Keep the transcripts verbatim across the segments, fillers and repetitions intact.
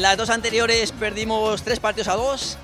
Las dos anteriores perdimos tres partidos a dos,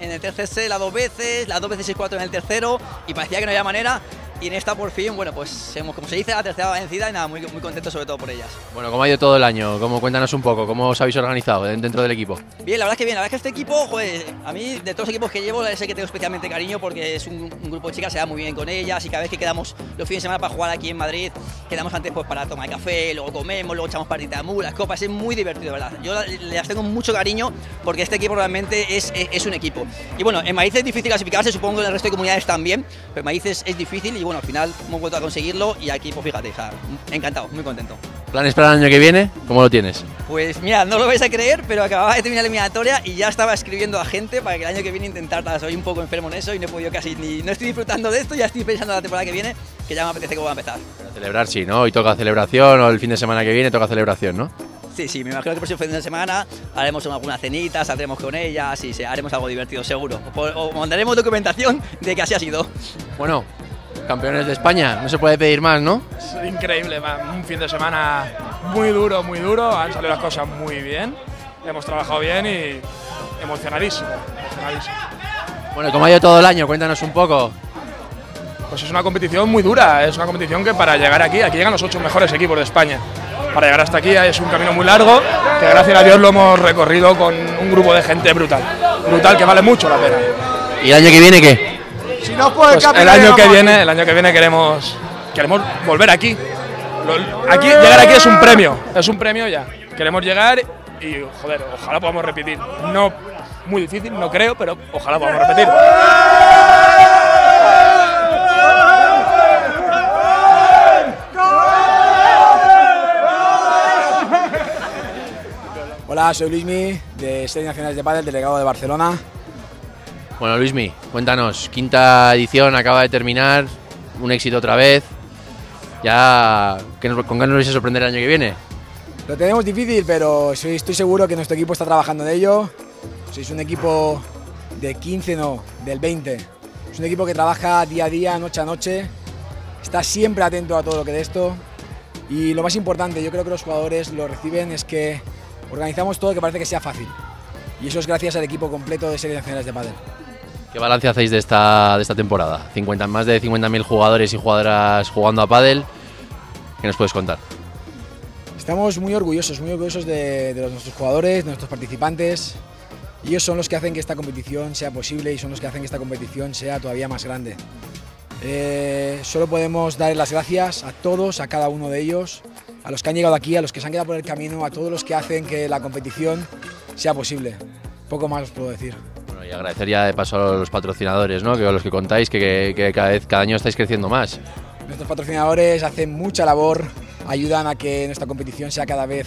en el tercer set las dos veces, las dos veces seis cuatro en el tercero y parecía que no había manera y en esta por fin, bueno pues hemos, como se dice, la tercera vencida y nada, muy, muy contento sobre todo por ellas. Bueno, ¿cómo ha ido todo el año? ¿Cómo, cuéntanos un poco, cómo os habéis organizado dentro del equipo? Bien, la verdad es que bien, la verdad es que este equipo, joder, a mí de todos los equipos que llevo es el que tengo especialmente cariño porque es un, un grupo de chicas, se da muy bien con ellas y cada vez que quedamos los fines de semana para jugar aquí en Madrid, quedamos antes pues para tomar café, luego comemos, luego echamos partitas de mulas, copas, es muy divertido, ¿verdad? Yo les tengo mucho cariño porque este equipo realmente es, es, es un equipo. Y bueno, en Madrid es difícil clasificarse, supongo que en el resto de comunidades también, pero en Madrid es, es difícil y bueno, al final hemos vuelto a conseguirlo y aquí pues fíjate, o sea, encantado, muy contento. ¿Planes para el año que viene? ¿Cómo lo tienes? Pues mira, no lo vais a creer, pero acababa de terminar la eliminatoria y ya estaba escribiendo a gente para que el año que viene intentar, soy un poco enfermo en eso y no he podido casi ni, no estoy disfrutando de esto, ya estoy pensando en la temporada que viene, que ya me apetece que voy a empezar. Pero celebrar sí, ¿no? Hoy toca celebración o el fin de semana que viene toca celebración, ¿no? Sí, sí, me imagino que el próximo fin de semana haremos alguna cenita, saldremos con ellas y haremos algo divertido, seguro. O mandaremos documentación de que así ha sido. Bueno, campeones de España, no se puede pedir más, ¿no? Es increíble, man. Un fin de semana muy duro, muy duro, han salido las cosas muy bien. hemos trabajado bien y emocionadísimo, emocionadísimo. Bueno, ¿cómo ha ido todo el año? Cuéntanos un poco. Pues es una competición muy dura, es una competición que para llegar aquí, aquí llegan los ocho mejores equipos de España. Para llegar hasta aquí es un camino muy largo, que gracias a Dios lo hemos recorrido con un grupo de gente brutal, brutal que vale mucho la pena. ¿Y el año que viene qué? Si no puede pues el año que viene, el año que viene queremos, queremos volver aquí. Aquí, llegar aquí es un premio, es un premio ya. Queremos llegar y, joder, ojalá podamos repetir. No, muy difícil, no creo, pero ojalá podamos repetir. Hola, soy Luismi, de Series Nacionales de Pádel, delegado de Barcelona. Bueno, Luismi, cuéntanos, quinta edición, acaba de terminar, un éxito otra vez. Ya, ¿con qué nos vais a sorprender el año que viene? Lo tenemos difícil, pero estoy seguro que nuestro equipo está trabajando en ello. Sois un equipo de quince, no, del veinte. Es un equipo que trabaja día a día, noche a noche, está siempre atento a todo lo que de esto. Y lo más importante, yo creo que los jugadores lo reciben, es que organizamos todo que parece que sea fácil, y eso es gracias al equipo completo de Series Nacionales de Pádel. ¿Qué balance hacéis de esta, de esta temporada? cincuenta, más de cincuenta mil jugadores y jugadoras jugando a pádel, ¿qué nos puedes contar? Estamos muy orgullosos, muy orgullosos de, de los, nuestros jugadores, de nuestros participantes, y ellos son los que hacen que esta competición sea posible y son los que hacen que esta competición sea todavía más grande. Eh, solo podemos dar las gracias a todos, a cada uno de ellos, a los que han llegado aquí, a los que se han quedado por el camino, a todos los que hacen que la competición sea posible. Poco más os puedo decir. Bueno, y agradecer ya de paso a los patrocinadores, ¿no? Que a los que contáis, que, que, que cada vez, cada año estáis creciendo más. Nuestros patrocinadores hacen mucha labor, ayudan a que nuestra competición sea cada vez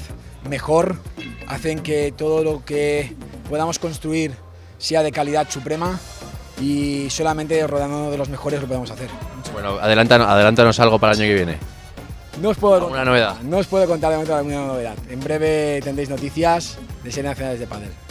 mejor, hacen que todo lo que podamos construir sea de calidad suprema, y solamente rodeándonos de los mejores lo podemos hacer. Bueno, adelántanos, adelántanos algo para el año que viene. No os puedo contar, novedad. No os puedo contar de momento alguna novedad. En breve tendréis noticias de Series Nacionales de Pádel.